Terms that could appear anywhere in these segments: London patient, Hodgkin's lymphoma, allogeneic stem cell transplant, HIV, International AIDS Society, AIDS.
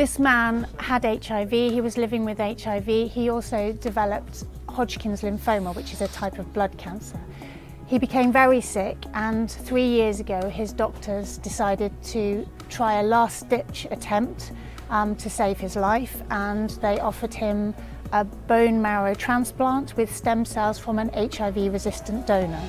This man had HIV, he was living with HIV. He also developed Hodgkin's lymphoma, which is a type of blood cancer. He became very sick, and 3 years ago his doctors decided to try a last-ditch attempt to save his life, and they offered him a bone marrow transplant with stem cells from an HIV-resistant donor.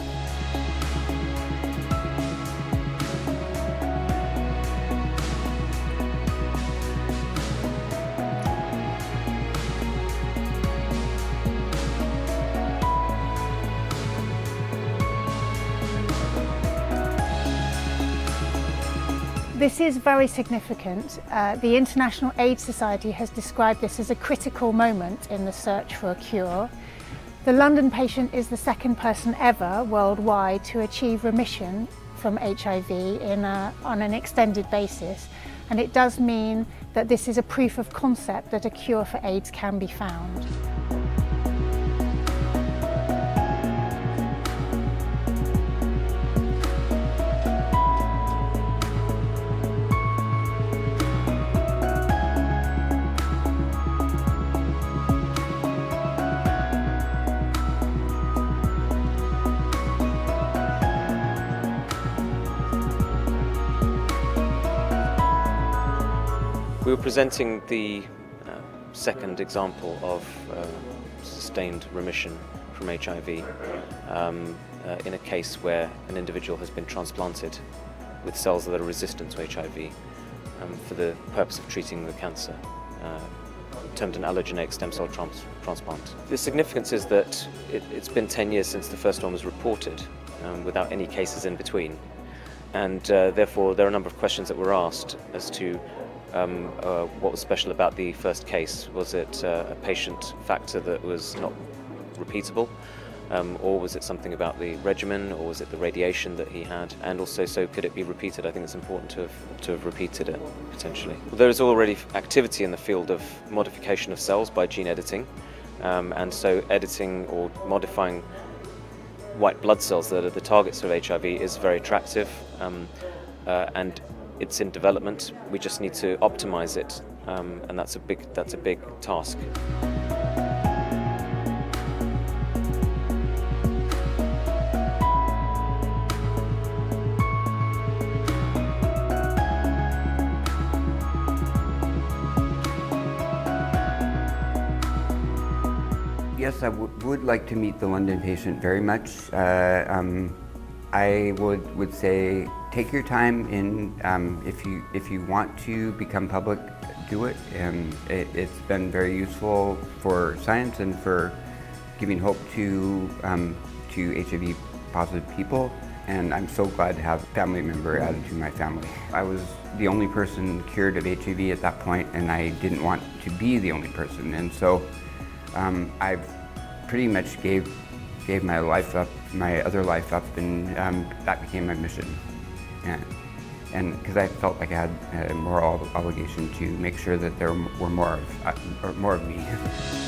This is very significant. The International AIDS Society has described this as a critical moment in the search for a cure. The London patient is the second person ever worldwide to achieve remission from HIV on an extended basis, and it does mean that this is a proof of concept that a cure for AIDS can be found. We were presenting the second example of sustained remission from HIV in a case where an individual has been transplanted with cells that are resistant to HIV for the purpose of treating the cancer, termed an allogeneic stem cell transplant. The significance is that it's been 10 years since the first one was reported, without any cases in between, and therefore there are a number of questions that were asked as to what was special about the first case. Was it a patient factor that was not repeatable, or was it something about the regimen, or was it the radiation that he had, and also so could it be repeated? I think it's important to have repeated it potentially. Well, there is already activity in the field of modification of cells by gene editing, and so editing or modifying white blood cells that are the targets of HIV is very attractive, and it's in development. We just need to optimize it, and that's a big task. Yes, I would like to meet the London patient very much. I would say take your time in, if you want to become public, do it. And it's been very useful for science and for giving hope to HIV positive people. And I'm so glad to have a family member added to my family. I was the only person cured of HIV at that point, and I didn't want to be the only person. And so I've pretty much gave my life up, my other life up, and that became my mission. And because I felt like I had a moral obligation to make sure that there were more of me.